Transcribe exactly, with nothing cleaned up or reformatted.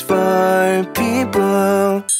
Books for People.